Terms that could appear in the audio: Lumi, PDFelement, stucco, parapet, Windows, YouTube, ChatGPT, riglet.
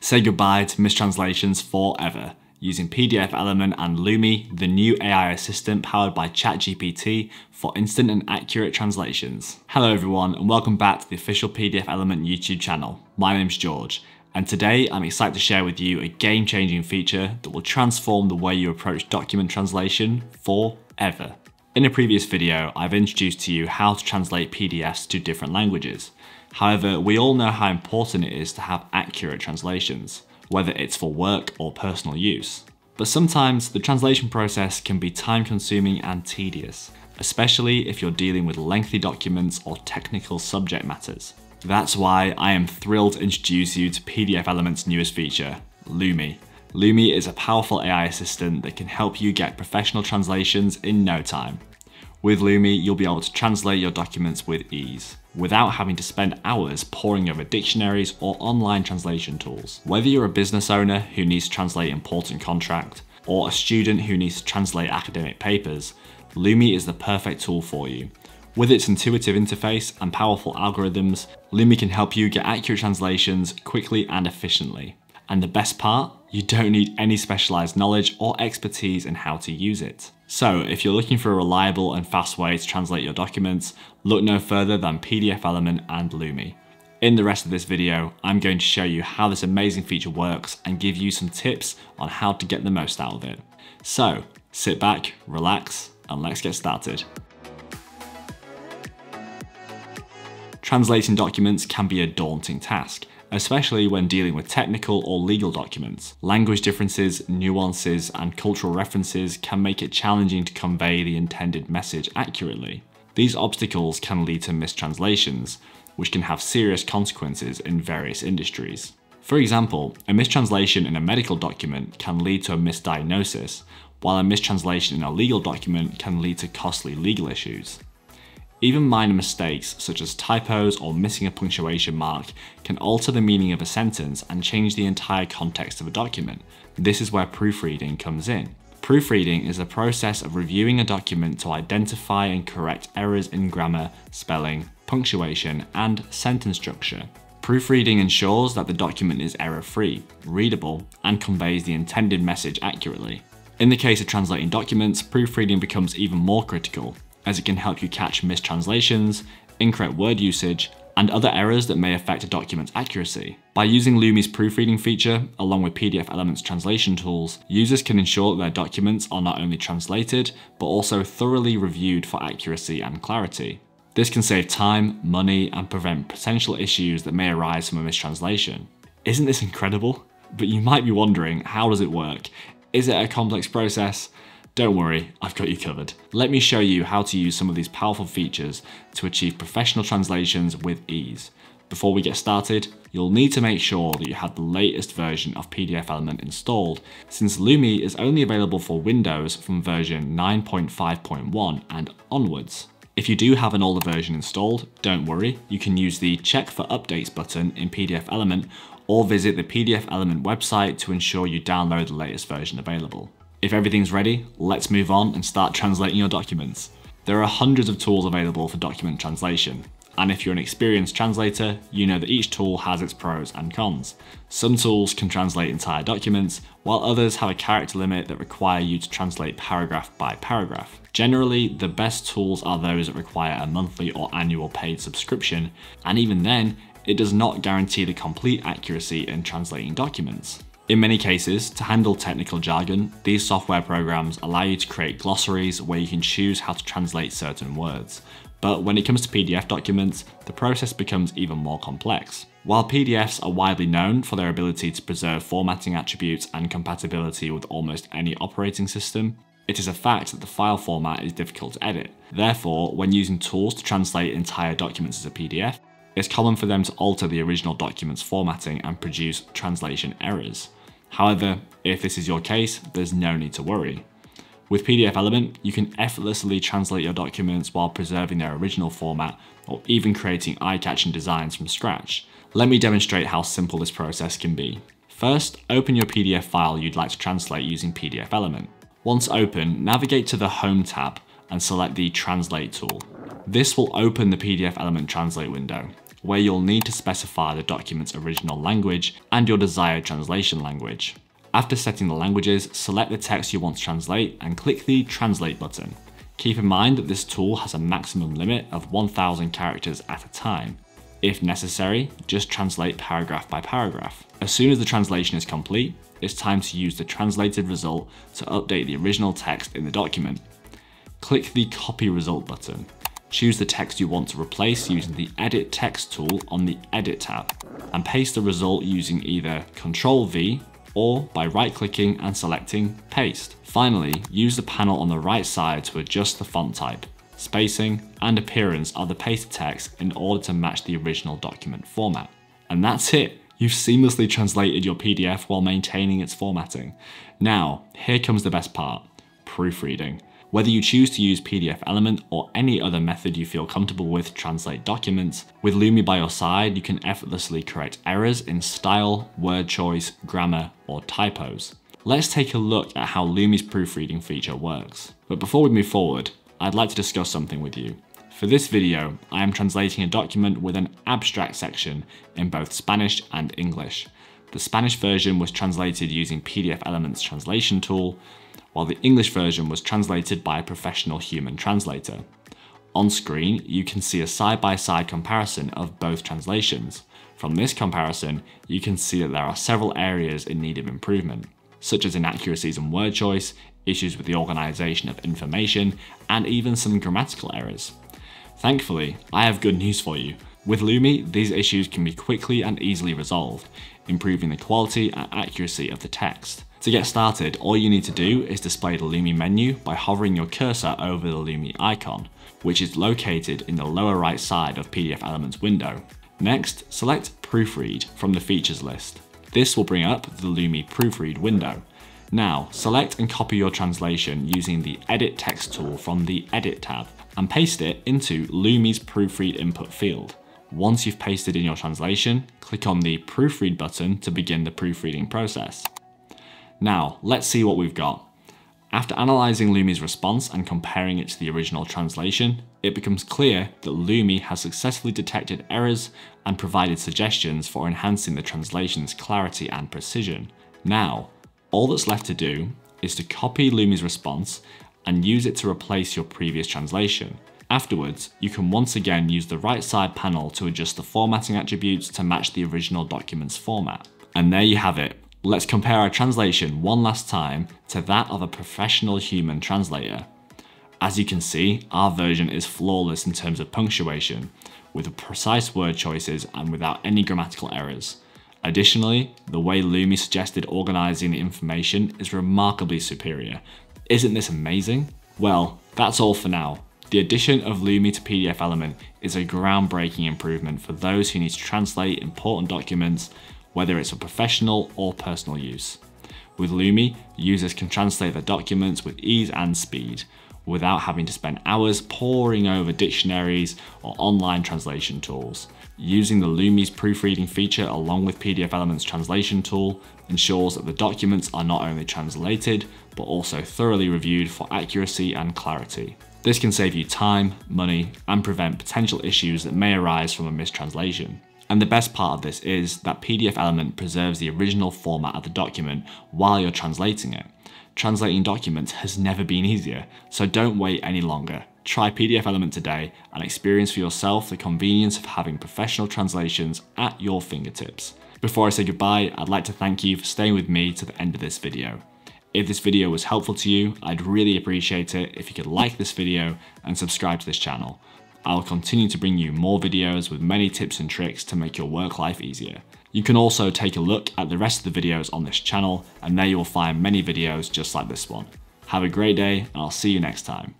say goodbye to mistranslations forever. Using PDFelement and Lumi, the new AI assistant powered by ChatGPT for instant and accurate translations. Hello everyone, and welcome back to the official PDFelement YouTube channel. My name's George, and today I'm excited to share with you a game-changing feature that will transform the way you approach document translation forever. In a previous video, I've introduced to you how to translate PDFs to different languages. However, we all know how important it is to have accurate translations, whether it's for work or personal use. But sometimes the translation process can be time-consuming and tedious, especially if you're dealing with lengthy documents or technical subject matters. That's why I am thrilled to introduce you to PDFelement's newest feature, Lumi. Lumi is a powerful AI assistant that can help you get professional translations in no time. With Lumi, you'll be able to translate your documents with ease, without having to spend hours poring over dictionaries or online translation tools. Whether you're a business owner who needs to translate important contracts, or a student who needs to translate academic papers, Lumi is the perfect tool for you. With its intuitive interface and powerful algorithms, Lumi can help you get accurate translations quickly and efficiently. And the best part? You don't need any specialized knowledge or expertise in how to use it. So if you're looking for a reliable and fast way to translate your documents, look no further than PDFelement and Lumi. In the rest of this video, I'm going to show you how this amazing feature works and give you some tips on how to get the most out of it. So sit back, relax, and let's get started. Translating documents can be a daunting task, especially when dealing with technical or legal documents. Language differences, nuances, and cultural references can make it challenging to convey the intended message accurately. These obstacles can lead to mistranslations, which can have serious consequences in various industries. For example, a mistranslation in a medical document can lead to a misdiagnosis, while a mistranslation in a legal document can lead to costly legal issues. Even minor mistakes, such as typos or missing a punctuation mark, can alter the meaning of a sentence and change the entire context of a document. This is where proofreading comes in. Proofreading is the process of reviewing a document to identify and correct errors in grammar, spelling, punctuation, and sentence structure. Proofreading ensures that the document is error-free, readable, and conveys the intended message accurately. In the case of translating documents, proofreading becomes even more critical, as it can help you catch mistranslations, incorrect word usage, and other errors that may affect a document's accuracy. By using Lumi's proofreading feature, along with PDFelement's translation tools, users can ensure that their documents are not only translated, but also thoroughly reviewed for accuracy and clarity. This can save time, money, and prevent potential issues that may arise from a mistranslation. Isn't this incredible? But you might be wondering, how does it work? Is it a complex process? Don't worry, I've got you covered. Let me show you how to use some of these powerful features to achieve professional translations with ease. Before we get started, you'll need to make sure that you have the latest version of PDFelement installed, since Lumi is only available for Windows from version 9.5.1 and onwards. If you do have an older version installed, don't worry, you can use the Check for Updates button in PDFelement or visit the PDFelement website to ensure you download the latest version available. If everything's ready, let's move on and start translating your documents. There are hundreds of tools available for document translation, and if you're an experienced translator, you know that each tool has its pros and cons. Some tools can translate entire documents, while others have a character limit that require you to translate paragraph by paragraph. Generally, the best tools are those that require a monthly or annual paid subscription, and even then, it does not guarantee the complete accuracy in translating documents. In many cases, to handle technical jargon, these software programs allow you to create glossaries where you can choose how to translate certain words. But when it comes to PDF documents, the process becomes even more complex. While PDFs are widely known for their ability to preserve formatting attributes and compatibility with almost any operating system, it is a fact that the file format is difficult to edit. Therefore, when using tools to translate entire documents as a PDF, it's common for them to alter the original document's formatting and produce translation errors. However, if this is your case, there's no need to worry. With PDFelement, you can effortlessly translate your documents while preserving their original format or even creating eye-catching designs from scratch. Let me demonstrate how simple this process can be. First, open your PDF file you'd like to translate using PDFelement. Once open, navigate to the Home tab and select the Translate tool. This will open the PDFelement Translate window. where you'll need to specify the document's original language and your desired translation language. After setting the languages, select the text you want to translate and click the Translate button. Keep in mind that this tool has a maximum limit of 1,000 characters at a time. If necessary, just translate paragraph by paragraph. As soon as the translation is complete, it's time to use the translated result to update the original text in the document. Click the Copy Result button. Choose the text you want to replace using the Edit Text tool on the Edit tab, and paste the result using either Ctrl+V or by right-clicking and selecting Paste. Finally, use the panel on the right side to adjust the font type, spacing, and appearance of the pasted text in order to match the original document format. And that's it! You've seamlessly translated your PDF while maintaining its formatting. Now, here comes the best part, proofreading. Whether you choose to use PDFelement or any other method you feel comfortable with to translate documents, with Lumi by your side, you can effortlessly correct errors in style, word choice, grammar, or typos. Let's take a look at how Lumi's proofreading feature works. But before we move forward, I'd like to discuss something with you. For this video, I am translating a document with an abstract section in both Spanish and English. The Spanish version was translated using PDFelement's translation tool, while the English version was translated by a professional human translator. On screen, you can see a side-by-side comparison of both translations. From this comparison, you can see that there are several areas in need of improvement, such as inaccuracies in word choice, issues with the organization of information, and even some grammatical errors. Thankfully, I have good news for you. With Lumi, these issues can be quickly and easily resolved, improving the quality and accuracy of the text. To get started, all you need to do is display the Lumi menu by hovering your cursor over the Lumi icon, which is located in the lower right side of PDFelement's window. Next, select Proofread from the features list. This will bring up the Lumi Proofread window. Now, select and copy your translation using the Edit Text tool from the Edit tab, and paste it into Lumi's proofread input field. Once you've pasted in your translation, click on the proofread button to begin the proofreading process. Now, let's see what we've got. After analyzing Lumi's response and comparing it to the original translation, it becomes clear that Lumi has successfully detected errors and provided suggestions for enhancing the translation's clarity and precision. Now, all that's left to do is to copy Lumi's response and use it to replace your previous translation. Afterwards, you can once again use the right side panel to adjust the formatting attributes to match the original document's format. And there you have it. Let's compare our translation one last time to that of a professional human translator. As you can see, our version is flawless in terms of punctuation, with precise word choices and without any grammatical errors. Additionally, the way Lumi suggested organizing the information is remarkably superior. Isn't this amazing? Well, that's all for now. The addition of Lumi to PDFelement is a groundbreaking improvement for those who need to translate important documents, whether it's for professional or personal use. With Lumi, users can translate their documents with ease and speed, without having to spend hours poring over dictionaries or online translation tools. Using the Lumi's proofreading feature along with PDFelement's translation tool ensures that the documents are not only translated, but also thoroughly reviewed for accuracy and clarity. This can save you time, money, and prevent potential issues that may arise from a mistranslation. And the best part of this is that PDFelement preserves the original format of the document while you're translating it. Translating documents has never been easier, so don't wait any longer. Try PDFelement today and experience for yourself the convenience of having professional translations at your fingertips. Before I say goodbye, I'd like to thank you for staying with me to the end of this video. If this video was helpful to you, I'd really appreciate it if you could like this video and subscribe to this channel. I'll continue to bring you more videos with many tips and tricks to make your work life easier. You can also take a look at the rest of the videos on this channel, and there you'll find many videos just like this one. Have a great day, and I'll see you next time.